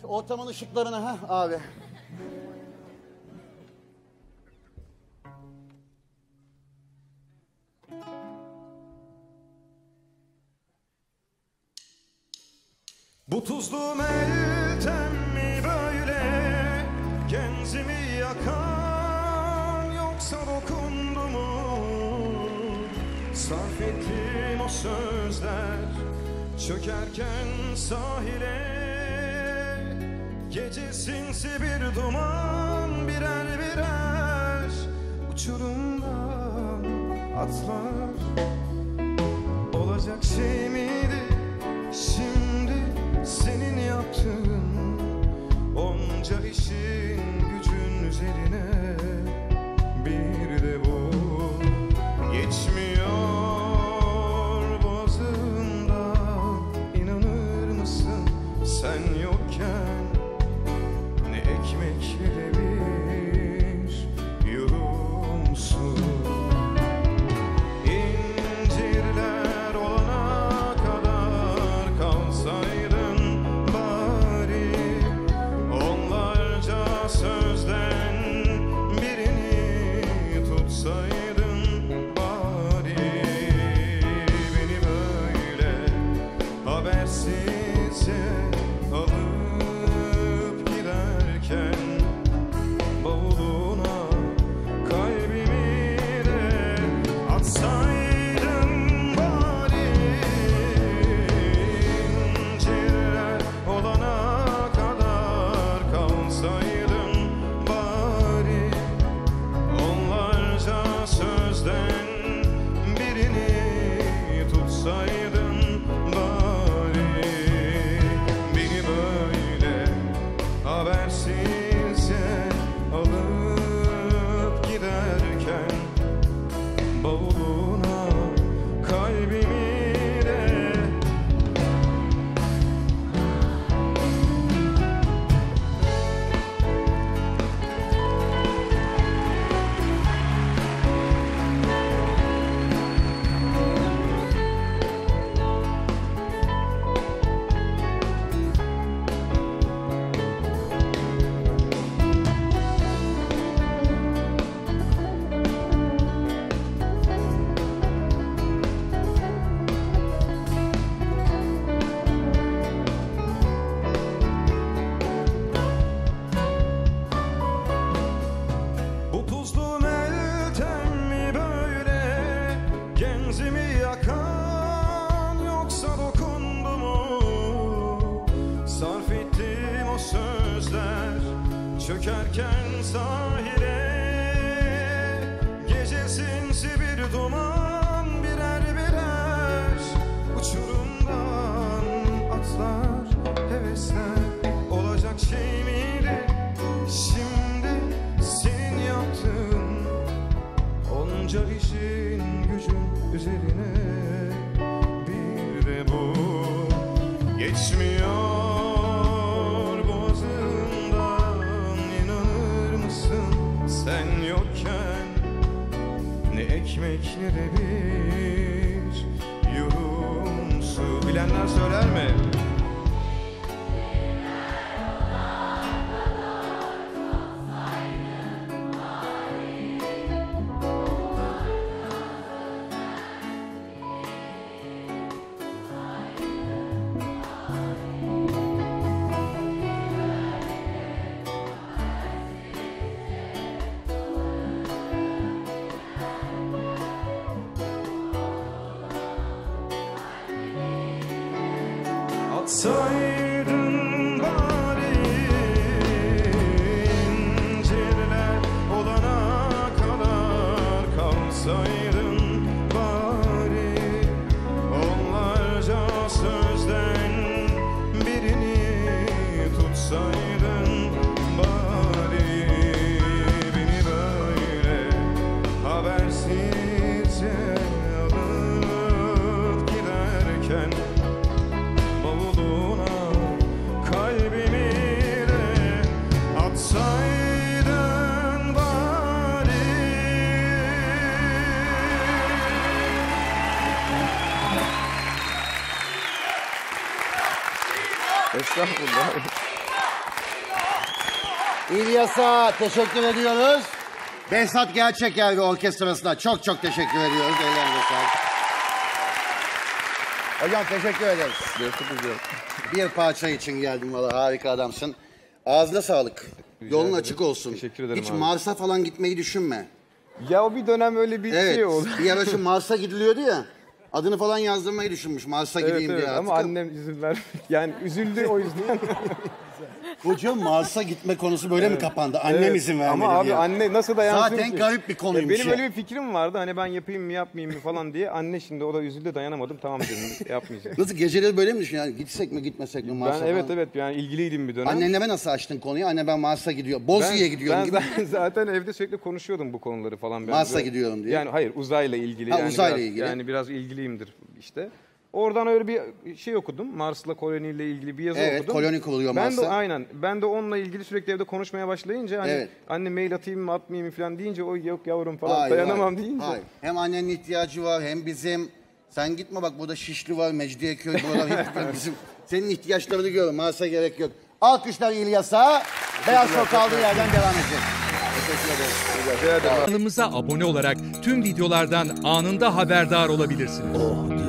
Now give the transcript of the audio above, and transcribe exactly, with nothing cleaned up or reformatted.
Şu ortamın ışıklarına ha abi. Bu tuzlu meltem mi böyle genzimi yakan, yoksa dokundu mu? Sarf ettim o sözler çökerken sahile. Gece sinsi bir duman, birer birer uçurumdan atlar. Olacak şey miydi şimdi senin yaptığın, onca işin gücün üzerine bir de bu geçmiyor boğazından. İnanır mısın sen yokken? Ekmek bile bir yorumsuz. İncirler olana kadar kalsaydın bari, onlarca sözden birini tutsaydın bari. Beni böyle habersizce alır bavuluna, kalbimi de atsaydın bari. İncirler olana kadar kalsaydın bari, onlarca sözden birini tutsaydın bari. Beni böyle habersiz alıp giderken bavuluna, kalbimi de. Çökerken sahile, gece sinsi bir duman, birer birer uçurumdan atlar hevesler. Olacak şey miydi şimdi senin yaptığın, onca işin gücün üzerine bir de bu geçmiyor. Sen yokken ne ekmek ne de bir yorumsu. Bilenler söyler mi? Atsaydın bari, incirler olana kadar kalsaydın bari, onlarca sözden birini tutsaydın bari. Beni böyle habersizce alıp giderken bavuluna, Estağfurullah. İlyas'a teşekkür ediyoruz. Behzat Gerçek Yargı Orkestrası'na çok çok teşekkür ediyoruz. Ellerine sağlık. Hocam teşekkür ederiz. Bir parça için geldim valla, harika adamsın. Ağzına sağlık. Rica Yolun ederim. Açık olsun. Teşekkür ederim. Hiç abi. Mars'a falan gitmeyi düşünme. Ya o bir dönem öyle bir evet, şey oldu. Bir ara şu Mars'a gidiliyordu ya. Adını falan yazdırmayı düşünmüş. Mars'a evet, gideyim evet, diye artık. Ama annem üzüldü. Yani üzüldü o yüzden. Hocam Mars'a gitme konusu böyle evet. mi kapandı? Annem evet. izin vermedi ama abi diye. Anne nasıl dayansın zaten ki? Garip bir konuymuş. Benim öyle bir fikrim vardı hani ben yapayım mı yapmayayım mı falan diye. Anne şimdi o da üzüldü, dayanamadım, tamam dedim yapmayacağım. Nasıl geceleri böyle mi düşünüyorsun? Yani gitsek mi gitmesek mi Mars'a? Ben, evet evet yani ilgiliydim bir dönem. Annenle nasıl açtın konuyu? Anne ben Mars'a gidiyorum. Bozu'ya gidiyorum ben gibi. Ben zaten evde sürekli konuşuyordum bu konuları falan. Mars'a gidiyorum diye. Yani hayır uzayla ilgili. Ha, yani uzayla biraz, ilgili. Yani biraz ilgiliyimdir işte. Oradan öyle bir şey okudum. Mars'la koloniyle ilgili bir yazı evet, okudum. Evet, koloni kuruluyor Mars'ta. Ben de aynen. Ben de onunla ilgili sürekli evde konuşmaya başlayınca hani evet. anne mail atayım mı atmayayım mı falan deyince o yok yavrum falan hayır, dayanamam hayır, deyince. Hayır. Hem annenin ihtiyacı var hem bizim. Sen gitme bak burada Şişli var, Mecidiyeköy buralar hep bizim. Senin ihtiyaçlarını görüyorum. Mars'a gerek yok. Alkışlar İlyas'a. Beyaz Show kaldığı yerden devam edecek. Teşekkür ederim. Kanalımıza abone olarak tüm videolardan anında haberdar olabilirsiniz. Oh.